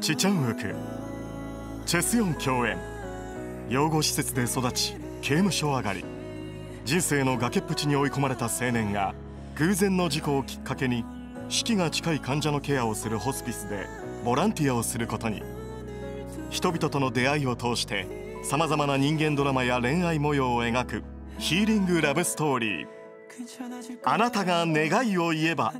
チチェンウク、チェスヨン共演。養護施設で育ち刑務所上がり、人生の崖っぷちに追い込まれた青年が偶然の事故をきっかけに死期が近い患者のケアをするホスピスでボランティアをすることに。人々との出会いを通してさまざまな人間ドラマや恋愛模様を描くヒーリングラブストーリー、あなたが願いを言えば。